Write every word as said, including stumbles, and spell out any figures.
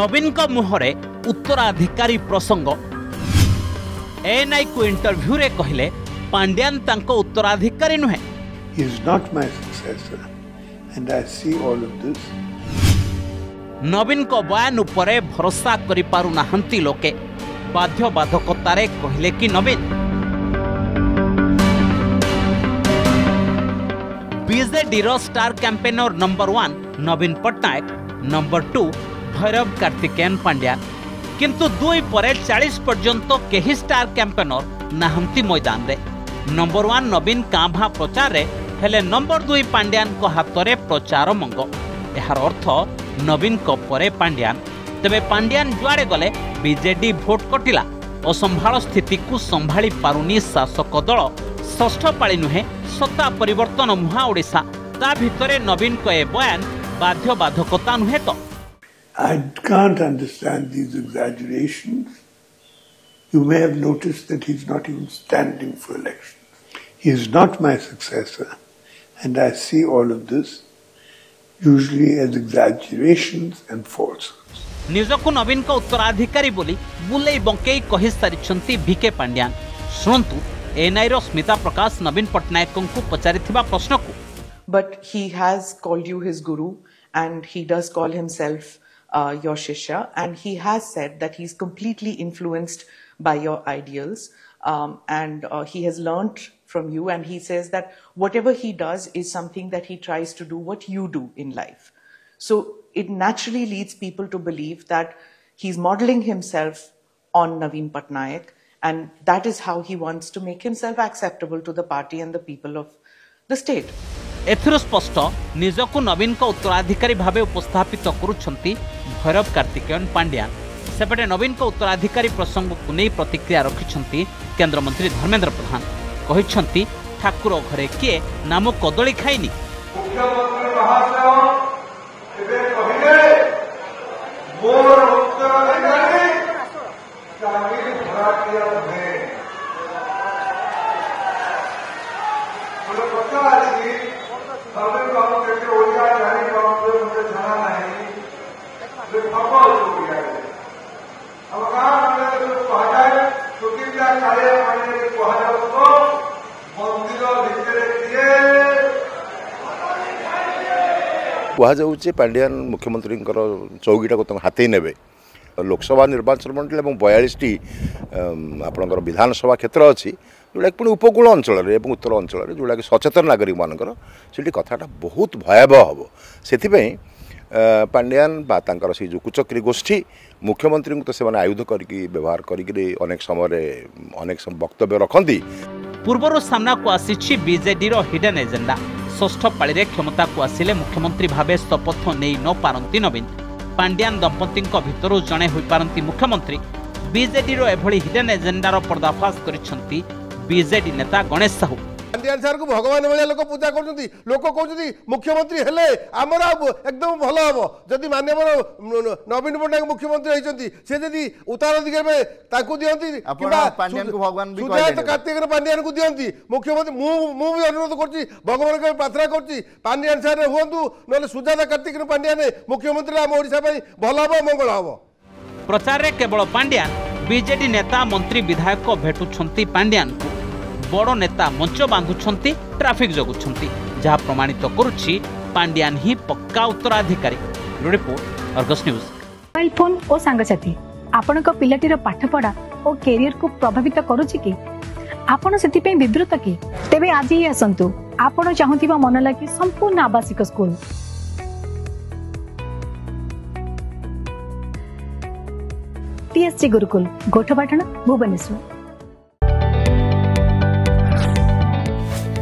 नवीन मुहरे उत्तराधिकारी प्रसंग एएनआई को इंटरव्यू रे कहले पांड्यान तांको उत्तराधिकारी नुहे। He is not my successor and I see all of this. नवीन को बयान उपरे भरोसा करि पारु नाहंती लोके बाध्य बाधकतारे कहले कि नवीन बीजेडी रो star campaigner number one Naveen Patnaik, number two Bhairav Karthikeyan Pandya, किंतु दुई परे चालीस पर्यंत केही स्टार कैंपेनर नाहंती मैदान रे। नंबर वन नवीन कांभा प्रचार रे हेले नंबर दुई पांड्यान को हातरे प्रचार मंग। यार अर्थ नवीन को परे पांड्यान, तबे पांड्यान जुआड़े गले बीजेडी भोट कटिला। असंभाल स्थिति को संभाली पारुनी शासक दल षष्ठ पाली नुहे सत्ता परिवर्तन मुहा ओडिशा। ता भितरे नवीन को ए बयान बाध्य बाधकता नुहे। तो I can't understand these exaggerations. You may have noticed that he's not even standing for election. He is not my successor, and I see all of this usually as exaggerations and falsehoods. निजको नवीन का उत्तराधिकारी बोली बुले बंके कहि सारिछंती भीके पांड्यान। सुनतु ANI रो स्मिता प्रकाश नवीन पटनायकंकु पचारिथिबा प्रश्नकु। But he has called you his guru, and he does call himself Uh, your shishya, and he has said that he's completely influenced by your ideals, um, and uh, he has learnt from you, and he says that whatever he does is something that he tries to do what you do in life. So it naturally leads people to believe that he's modeling himself on Naveen Patnaik, and that is how he wants to make himself acceptable to the party and the people of the state. एथिरो स्पष्ट निजको नवीन का उत्तराधिकारी भावे उपस्थापित करुछंती भैरव कार्तिकेयन पांड्यान। सेपटे नवीन का उत्तराधिकारी प्रसंग को नहीं प्रतिक्रिया रखिछंती केंद्र मंत्री धर्मेंद्र प्रधान। कहिछंती ठाकुर घरे किए नाम कदली खाइनी। कहुचे पांड्यान मुख्यमंत्री चौकीटा को तुम हाथ नेबे। लोकसभा निर्वाचन मंडल और बयालीस टी आपण विधानसभा क्षेत्र अच्छी जोटा पुणी उपकूल अंचल उत्तर अंचल जोटा कि सचेतन नागरिक मानकर से कथाटा बहुत भयावह हम। से पांड्यान बातांकर से जो कुचक्री गोष्ठी मुख्यमंत्री को तो से आयुध करके व्यवहार करके अनेक समय अनेक वक्तव्य रखती। पूर्वर सामना को आसी बीजेडी रो हिडन एजेंडा। षष्ठ पाळीरे क्षमता को आसिले मुख्यमंत्री भावे शपथ नहीं न पारती नवीन। पांड्यान दंपति भितर जड़े हो पारती मुख्यमंत्री। बीजेडी रो एभली हिडन एजेंडार पर्दाफाश करिसेंती बीजेडी नेता गणेश साहू। पांड्यान सर को भगवान भलिया लोक पूजा करछंती। लोक कहउछंती मुख्यमंत्री हेले हमर एकदम भलो हम। जदि माननीय नवीन पटनायक मुख्यमंत्री होइछंती से जदि उत्तराधिकारी में ताकू दियंती किबा पांड्यान को भगवान भी कहले सुजात कार्तिक पांड्यान को दियंती मुख्यमंत्री। मु मु भी अनुरोध करछि भगवान के प्रार्थना करछि पांड्यान सर होंतु नले सुजात कार्तिक पांड्यान मुख्यमंत्री हम ओडिसा पई भलो हम मंगल हम। प्रचार रे केवल पांड्यान बीजेडी नेता मंत्री विधायक को भेटुछंती पांड्यान को। बड़ नेता मंच बांधुछंती ट्राफिक जगुछंती जहाँ प्रमाणित करुछि पांड्यान ही पक्का उत्तराधिकारी। Report Argus news. Mobile phone और सांगसाथी आपण को पिलाटीर पाठपढ़ा और कैरियर को प्रभावित करुछि कि आपण सेति पे विवृत कि तेबे आज ही आसंतु आपण चाहतिबा मन लागी संपूर्ण आवासिक स्कूल। टीएससी गुरुकुल गोठपाटण भुवनेश्वर।